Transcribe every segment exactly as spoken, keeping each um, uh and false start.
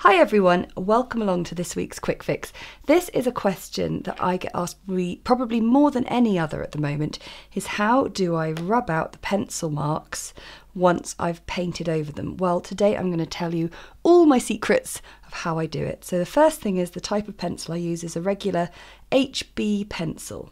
Hi everyone, welcome along to this week's Quick Fix. This is a question that I get asked probably more than any other at the moment, is how do I rub out the pencil marks once I've painted over them? Well, today I'm going to tell you all my secrets of how I do it. So the first thing is the type of pencil I use is a regular H B pencil.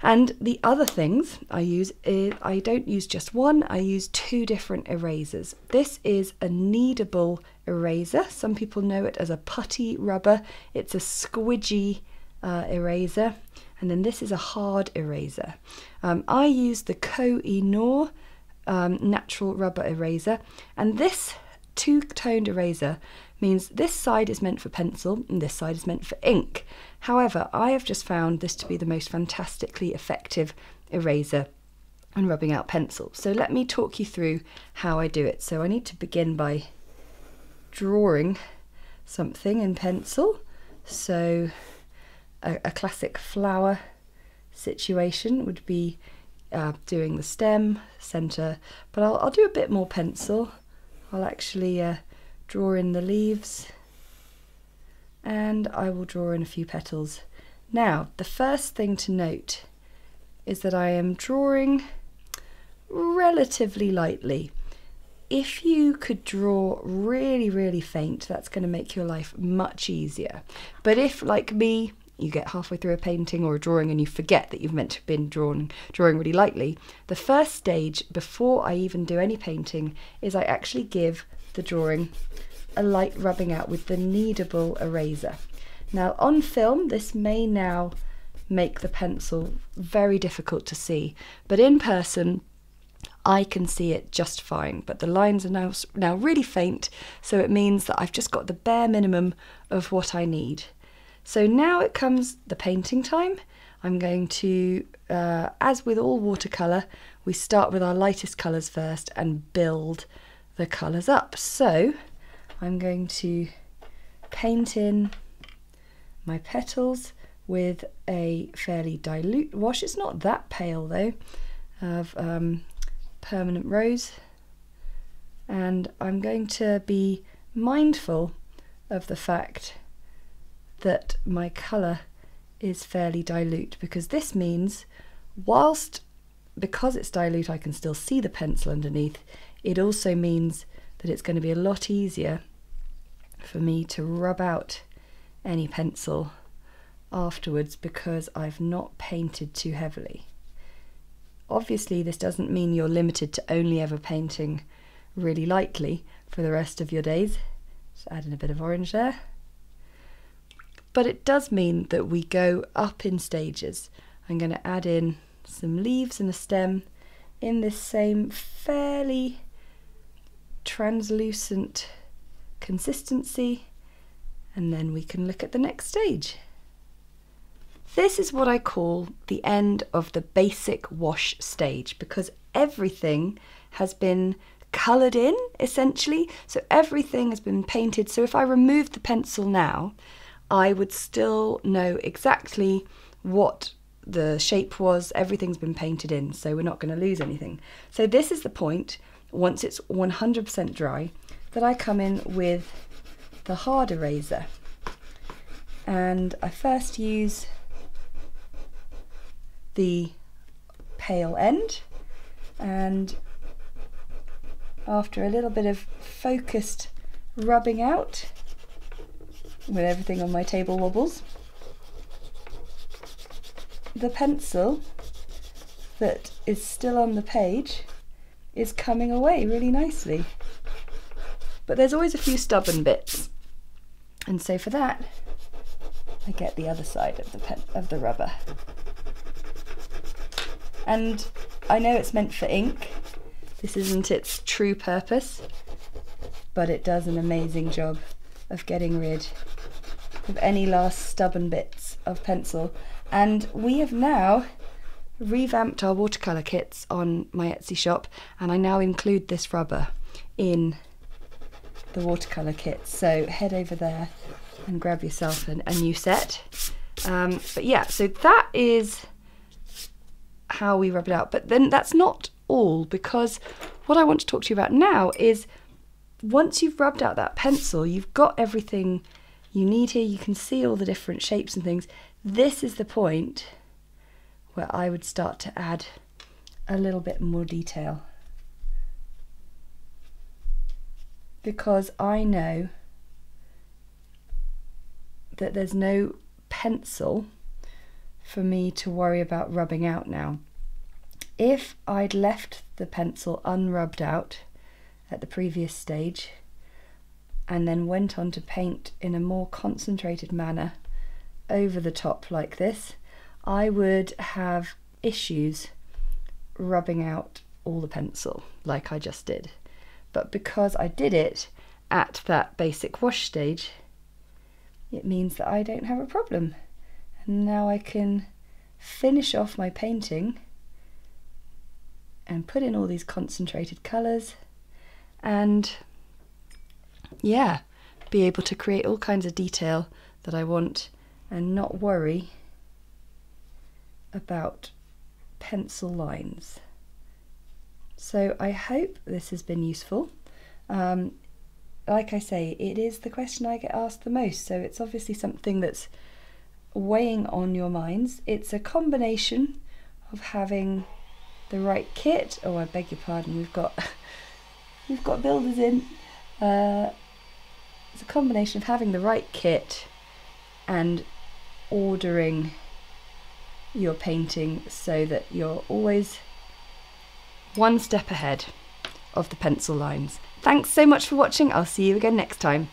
And the other things I use is, I don't use just one, I use two different erasers. This is a kneadable eraser. Some people know it as a putty rubber. It's a squidgy uh, eraser. And then this is a hard eraser. Um, I use the Koh-i-Noor um, natural rubber eraser. And this two-toned eraser means this side is meant for pencil and this side is meant for ink. However, I have just found this to be the most fantastically effective eraser in rubbing out pencil. So let me talk you through how I do it. So I need to begin by drawing something in pencil. So a, a classic flower situation would be uh, doing the stem, centre, but I'll, I'll do a bit more pencil. I'll actually uh, draw in the leaves and I will draw in a few petals. Now, the first thing to note is that I am drawing relatively lightly. If you could draw really, really faint, that's going to make your life much easier. But if, like me, you get halfway through a painting or a drawing and you forget that you've meant to have been drawn, drawing really lightly, the first stage, before I even do any painting, is I actually give the drawing a light rubbing out with the kneadable eraser. Now, on film, this may now make the pencil very difficult to see, but in person, I can see it just fine, but the lines are now, now really faint, so it means that I've just got the bare minimum of what I need. So now it comes the painting time. I'm going to, uh, as with all watercolour, we start with our lightest colours first and build the colours up. So I'm going to paint in my petals with a fairly dilute wash. It's not that pale though, of um, Permanent Rose, and I'm going to be mindful of the fact that my colour is fairly dilute, because this means whilst because it's dilute I can still see the pencil underneath, it also means that it's going to be a lot easier for me to rub out any pencil afterwards because I've not painted too heavily. Obviously, this doesn't mean you're limited to only ever painting really lightly for the rest of your days. Just adding a bit of orange there. But it does mean that we go up in stages. I'm going to add in some leaves and a stem in this same fairly translucent consistency, and then we can look at the next stage. This is what I call the end of the basic wash stage, because everything has been coloured in essentially, so everything has been painted. So if I removed the pencil now, I would still know exactly what the shape was. Everything's been painted in, so we're not going to lose anything. So this is the point, once it's one hundred percent dry, that I come in with the hard eraser. And I first use the pale end, and after a little bit of focused rubbing out, when everything on my table wobbles, the pencil that is still on the page is coming away really nicely. But there's always a few stubborn bits, and so for that I get the other side of the pen, of the rubber. And I know it's meant for ink, this isn't its true purpose, but it does an amazing job of getting rid of any last stubborn bits of pencil. And we have now revamped our watercolour kits on my Etsy shop, and I now include this rubber in the watercolour kits. So head over there and grab yourself an, a new set. Um, but yeah, so that is how we rub it out. But then that's not all, because what I want to talk to you about now is once you've rubbed out that pencil, you've got everything you need here. You can see all the different shapes and things. This is the point where I would start to add a little bit more detail, because I know that there's no pencil for me to worry about rubbing out now. If I'd left the pencil unrubbed out at the previous stage and then went on to paint in a more concentrated manner over the top like this, I would have issues rubbing out all the pencil like I just did. But because I did it at that basic wash stage, it means that I don't have a problem. And now I can finish off my painting and put in all these concentrated colours and, yeah, be able to create all kinds of detail that I want and not worry about pencil lines. So I hope this has been useful. Um, like I say, it is the question I get asked the most, so it's obviously something that's weighing on your minds. It's a combination of having the right kit. Oh, I beg your pardon, we've got we've got builders in. Uh, it's a combination of having the right kit and ordering your painting so that you're always one step ahead of the pencil lines. Thanks so much for watching. I'll see you again next time.